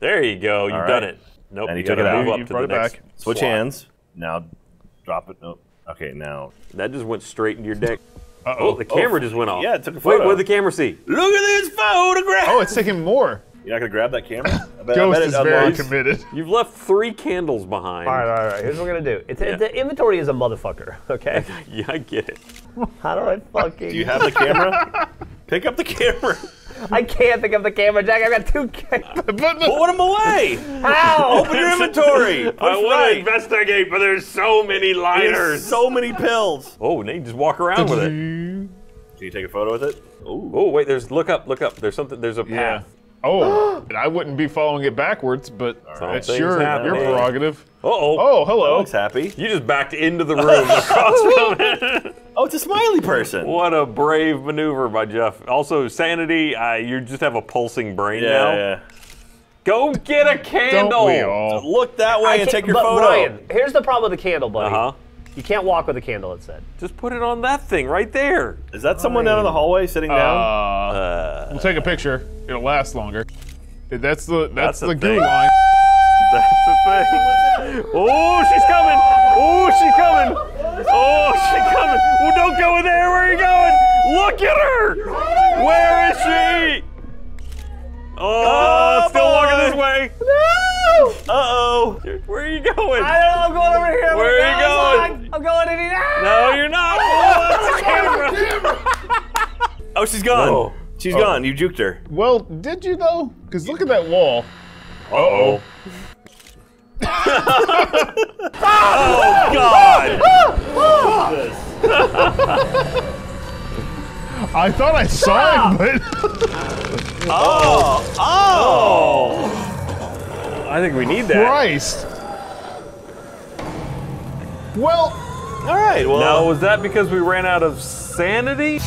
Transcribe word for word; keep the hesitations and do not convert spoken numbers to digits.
There you go. You've right. done it. Nope. And he took it out. Move up you to brought the it next back. Switch slot. Hands. Now drop it. Nope. Okay, now. That just went straight into your deck. Uh oh. oh the camera oh. just went off. Yeah, it took a photo. Wait, what did the camera see? Look at this photograph. Oh, it's taking more. You're not going to grab that camera? I bet, Ghost I bet is very committed. You've left three candles behind. All right, all right, here's what we're going to do. It's, yeah. The inventory is a motherfucker, okay? Yeah, I get it. How do I fucking... Do you have the camera? Pick up the camera. I can't pick up the camera, Jack. I've got two cameras. Put them away. How? Open your inventory. Push I want right. to investigate, but there's so many liners. There's so many pills. Oh, now you just walk around with it. Can you take a photo with it? Ooh. Oh, wait, there's... Look up, look up. There's something... There's a path. Yeah. Oh, and I wouldn't be following it backwards, but it's your, your prerogative. Uh-oh. Oh, hello. That looks happy. You just backed into the room across from it. Oh, it's a smiley person. What a brave maneuver by Geoff. Also, sanity, uh, you just have a pulsing brain yeah, now. Yeah. Go get a candle. Don't we all? Look that way I and take your but photo. Ryan, here's the problem with the candle, buddy. Uh-huh. You can't walk with a candle, it said. Just put it on that thing right there. Is that someone down in the hallway sitting uh, down? Uh, we'll take a picture. It'll last longer. That's the that's, that's the goo line. That's the thing. Oh, she's coming. Oh, she's coming. Oh, she's coming. Oh, don't go in there. Where are you going? Look at her. Where is she? Oh, oh still boy. walking this way. No! Uh-oh. Where are you going? I don't know, I'm going over here. Where are you going? I'm going in here. No, you're not. Oh, that's a camera. Oh, she's gone. Whoa. She's oh. gone, you juked her. Well, did you though? Because look at that wall. Uh-oh. Oh, God. I thought I saw him, but... Oh. oh! Oh! I think we need that. Christ! Well, all right. Well, now was that because we ran out of sanity?